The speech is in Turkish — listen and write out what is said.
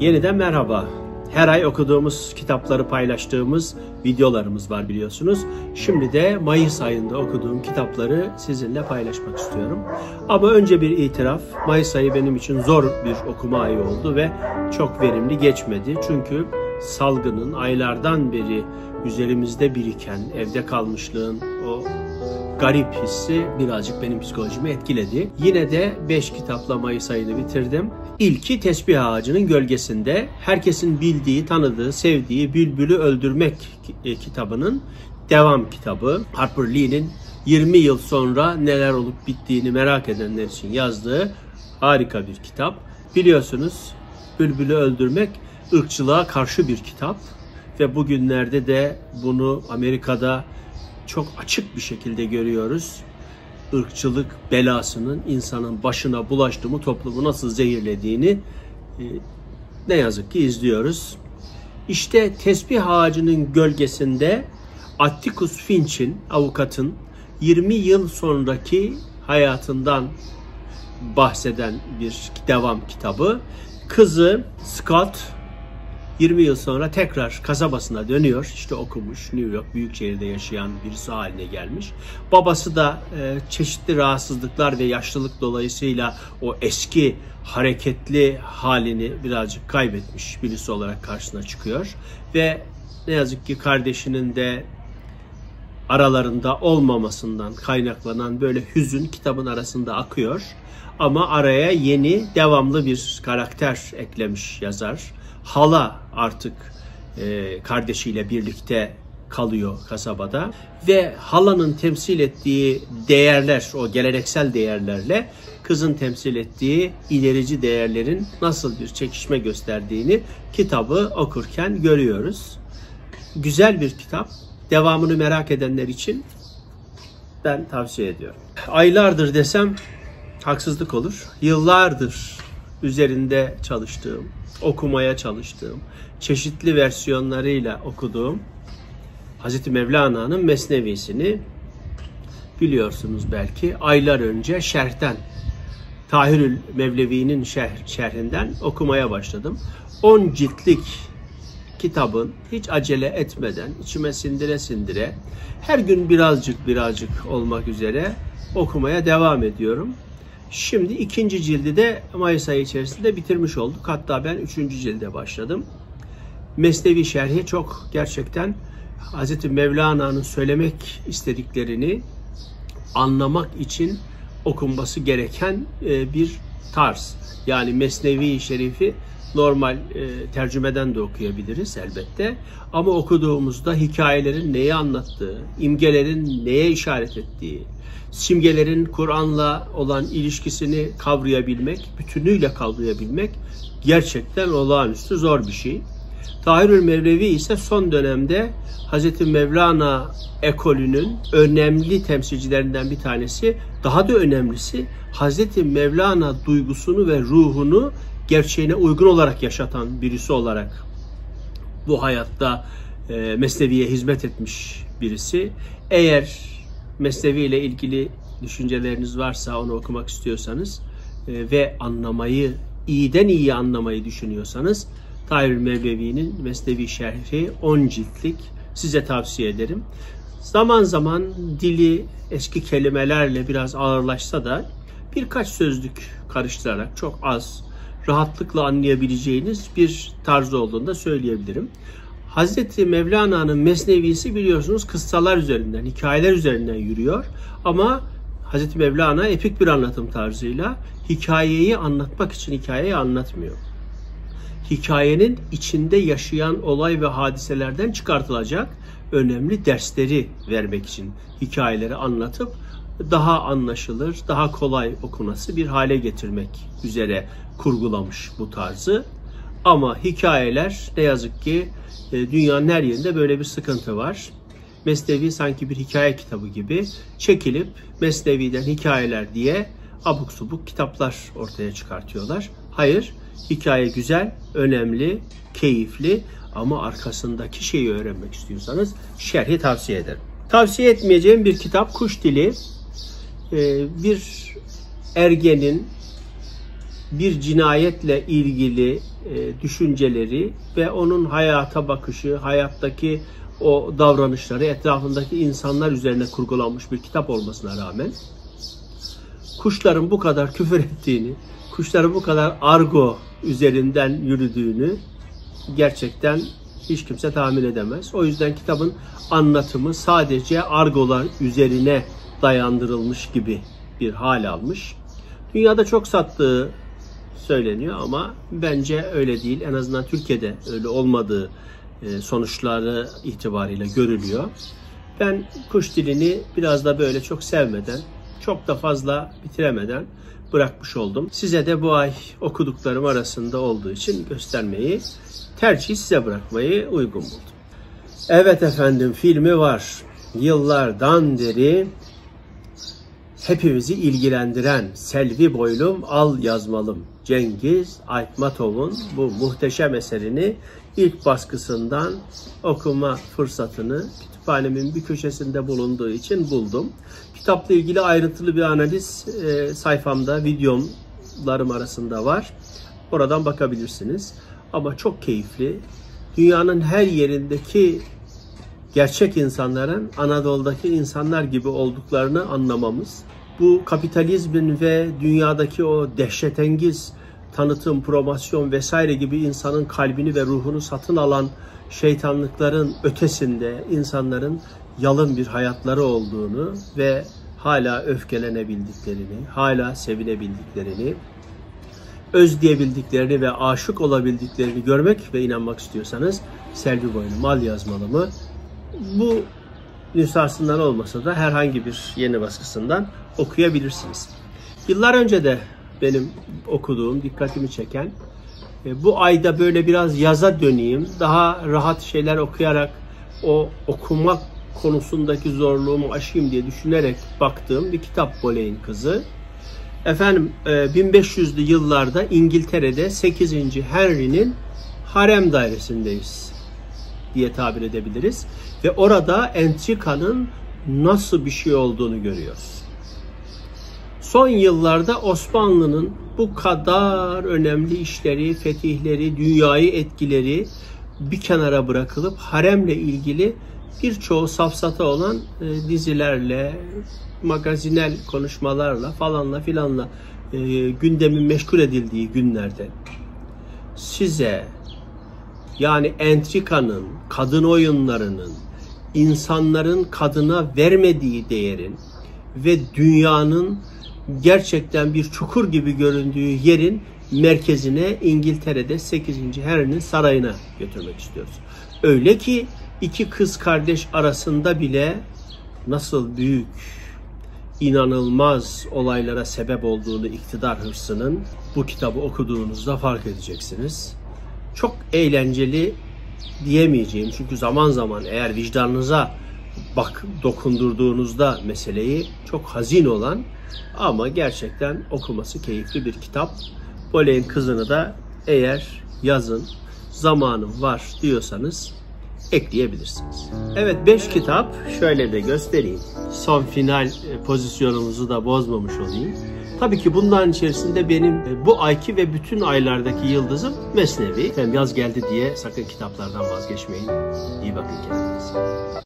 Yeniden merhaba. Her ay okuduğumuz kitapları paylaştığımız videolarımız var biliyorsunuz. Şimdi de Mayıs ayında okuduğum kitapları sizinle paylaşmak istiyorum. Ama önce bir itiraf. Mayıs ayı benim için zor bir okuma ayı oldu ve çok verimli geçmedi. Çünkü salgının aylardan beri üzerimizde biriken evde kalmışlığın o garip hissi birazcık benim psikolojimi etkiledi. Yine de 5 kitapla Mayıs ayını bitirdim. İlki Tespiha Ağacının Gölgesinde, herkesin bildiği, tanıdığı, sevdiği Bülbülü Öldürmek kitabının devam kitabı. Harper Lee'nin 20 yıl sonra neler olup bittiğini merak edenler için yazdığı harika bir kitap. Biliyorsunuz Bülbülü Öldürmek ırkçılığa karşı bir kitap ve bugünlerde de bunu Amerika'da çok açık bir şekilde görüyoruz. Irkçılık belasının insanın başına bulaştığı, bu toplumu nasıl zehirlediğini ne yazık ki izliyoruz. İşte Tespih Ağacının Gölgesinde Atticus Finch'in, avukatın 20 yıl sonraki hayatından bahseden bir devam kitabı. Kızı Scout 20 yıl sonra tekrar kasabasına dönüyor. İşte okumuş, New York büyük şehirde yaşayan birisi haline gelmiş. Babası da çeşitli rahatsızlıklar ve yaşlılık dolayısıyla o eski hareketli halini birazcık kaybetmiş birisi olarak karşısına çıkıyor. Ve ne yazık ki kardeşinin de aralarında olmamasından kaynaklanan böyle hüzün kitabın arasında akıyor. Ama araya yeni, devamlı bir karakter eklemiş yazar. Hala artık kardeşiyle birlikte kalıyor kasabada ve halanın temsil ettiği değerler, o geleneksel değerlerle kızın temsil ettiği ilerici değerlerin nasıl bir çekişme gösterdiğini kitabı okurken görüyoruz. Güzel bir kitap. Devamını merak edenler için ben tavsiye ediyorum. Aylardır desem haksızlık olur. Yıllardır üzerinde çalıştığım, okumaya çalıştığım, çeşitli versiyonlarıyla okuduğum Hz. Mevlana'nın Mesnevisini biliyorsunuz belki aylar önce şerhten, Tahirü'l-Mevlevi'nin şerhinden okumaya başladım. 10 ciltlik kitabın hiç acele etmeden, içime sindire sindire, her gün birazcık olmak üzere okumaya devam ediyorum. Şimdi 2. cildi de Mayıs ayı içerisinde bitirmiş olduk. Hatta ben 3. cilde başladım. Mesnevi şerhi çok gerçekten Hz. Mevlana'nın söylemek istediklerini anlamak için okunması gereken bir tarz. Yani Mesnevi şerifi normal tercümeden de okuyabiliriz elbette. Ama okuduğumuzda hikayelerin neyi anlattığı, imgelerin neye işaret ettiği, simgelerin Kur'an'la olan ilişkisini kavrayabilmek, bütünüyle kavrayabilmek gerçekten olağanüstü zor bir şey. Tahirü'l-Mevlevi ise son dönemde Hz. Mevlana ekolünün önemli temsilcilerinden bir tanesi. Daha da önemlisi Hz. Mevlana duygusunu ve ruhunu gerçeğine uygun olarak yaşatan birisi olarak bu hayatta Mesnevi'ye hizmet etmiş birisi. Eğer Mesnevi ile ilgili düşünceleriniz varsa, onu okumak istiyorsanız ve anlamayı, iyiden iyiye anlamayı düşünüyorsanız Tahirü'l-Mevlevi'nin Mesnevi şerhi 10 ciltlik size tavsiye ederim. Zaman zaman dili eski kelimelerle biraz ağırlaşsa da birkaç sözlük karıştırarak çok az rahatlıkla anlayabileceğiniz bir tarz olduğunu da söyleyebilirim. Hz. Mevlana'nın Mesnevisi biliyorsunuz kıssalar üzerinden, hikayeler üzerinden yürüyor. Ama Hz. Mevlana epik bir anlatım tarzıyla hikayeyi anlatmak için hikayeyi anlatmıyor. Hikayenin içinde yaşayan olay ve hadiselerden çıkartılacak önemli dersleri vermek için hikayeleri anlatıp daha anlaşılır, daha kolay okunası bir hale getirmek üzere kurgulamış bu tarzı. Ama hikayeler ne yazık ki dünyanın her yerinde böyle bir sıkıntı var. Mesnevi sanki bir hikaye kitabı gibi çekilip Mesnevi'den hikayeler diye abuk subuk kitaplar ortaya çıkartıyorlar. Hayır, hikaye güzel, önemli, keyifli ama arkasındaki şeyi öğrenmek istiyorsanız şerhi tavsiye ederim. Tavsiye etmeyeceğim bir kitap Kuş Dili. Bir ergenin bir cinayetle ilgili düşünceleri ve onun hayata bakışı, hayattaki o davranışları, etrafındaki insanlar üzerine kurgulanmış bir kitap olmasına rağmen kuşların bu kadar küfür ettiğini, kuşların bu kadar argo üzerinden yürüdüğünü gerçekten hiç kimse tahmin edemez. O yüzden kitabın anlatımı sadece argolar üzerine dayandırılmış gibi bir hal almış. Dünyada çok sattığı söyleniyor ama bence öyle değil. En azından Türkiye'de öyle olmadığı sonuçları itibariyle görülüyor. Ben Kuş Dili'ni biraz da böyle çok sevmeden, çok da fazla bitiremeden bırakmış oldum. Size de bu ay okuduklarım arasında olduğu için göstermeyi, tercihi size bırakmayı uygun buldum. Evet efendim, filmi var. Yıllardan beri hepimizi ilgilendiren Selvi Boylum Al Yazmalım, Cengiz Aytmatov'un bu muhteşem eserini ilk baskısından okuma fırsatını kütüphanemin bir köşesinde bulunduğu için buldum. Kitapla ilgili ayrıntılı bir analiz sayfamda, videolarım arasında var. Oradan bakabilirsiniz. Ama çok keyifli. Dünyanın her yerindeki gerçek insanların Anadolu'daki insanlar gibi olduklarını anlamamız, bu kapitalizmin ve dünyadaki o dehşetengiz tanıtım, promosyon vesaire gibi insanın kalbini ve ruhunu satın alan şeytanlıkların ötesinde insanların yalın bir hayatları olduğunu ve hala öfkelenebildiklerini, hala sevinebildiklerini, özleyebildiklerini ve aşık olabildiklerini görmek ve inanmak istiyorsanız Selvi Boylum Al Yazmalım'ı bu nüshasından olmasa da herhangi bir yeni baskısından okuyabilirsiniz. Yıllar önce de benim okuduğum, dikkatimi çeken, bu ayda böyle biraz yaza döneyim, daha rahat şeyler okuyarak o okumak konusundaki zorluğumu aşayım diye düşünerek baktığım bir kitap Boleyn Kızı. Efendim 1500'lü yıllarda İngiltere'de 8. Henry'nin harem dairesindeyiz diye tabir edebiliriz. Ve orada entrikanın nasıl bir şey olduğunu görüyoruz. Son yıllarda Osmanlı'nın bu kadar önemli işleri, fetihleri, dünyayı etkileri bir kenara bırakılıp haremle ilgili birçoğu safsata olan dizilerle, magazinel konuşmalarla falanla filanla gündemin meşgul edildiği günlerde size yani entrikanın, kadın oyunlarının, insanların kadına vermediği değerin ve dünyanın gerçekten bir çukur gibi göründüğü yerin merkezine, İngiltere'de 8. Henry'nin sarayına götürmek istiyoruz. Öyle ki iki kız kardeş arasında bile nasıl büyük, inanılmaz olaylara sebep olduğunu iktidar hırsının bu kitabı okuduğunuzda fark edeceksiniz. Çok eğlenceli diyemeyeceğim çünkü zaman zaman eğer vicdanınıza dokundurduğunuzda meseleyi çok hazin olan ama gerçekten okuması keyifli bir kitap. Boleyn Kızı'nı da eğer yazın zamanım var diyorsanız ekleyebilirsiniz. Evet 5 kitap şöyle de göstereyim. Son final pozisyonumuzu da bozmamış olayım. Tabii ki bunların içerisinde benim bu ayki ve bütün aylardaki yıldızım Mesnevi. Yaz geldi diye sakın kitaplardan vazgeçmeyin. İyi bakın kendinize.